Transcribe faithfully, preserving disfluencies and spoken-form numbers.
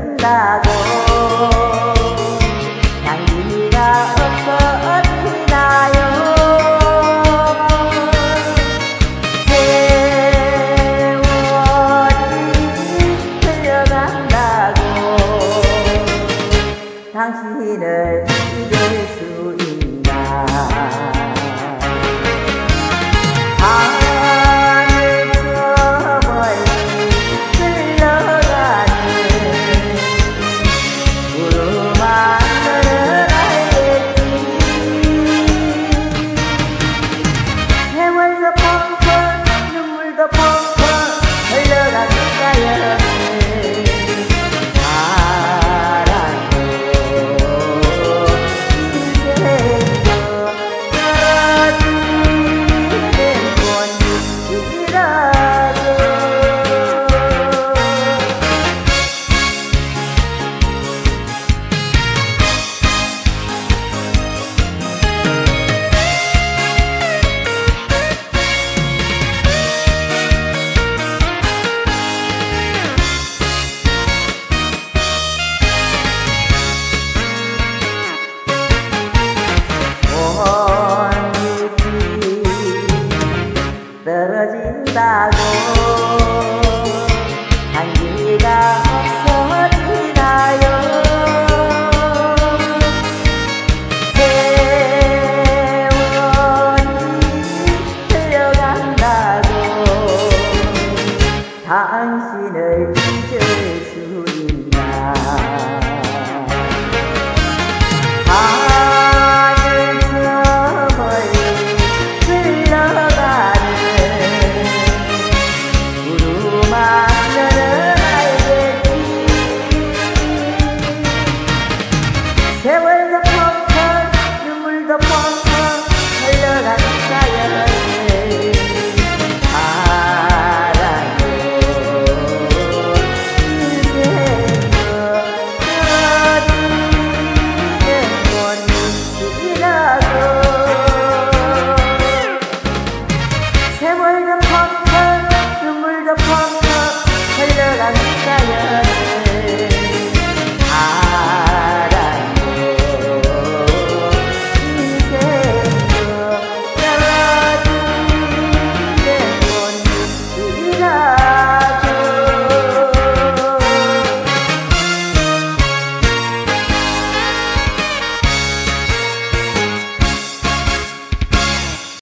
된다고 당근이가 없었나요? 세월이 흘려간다고 당신을 잊을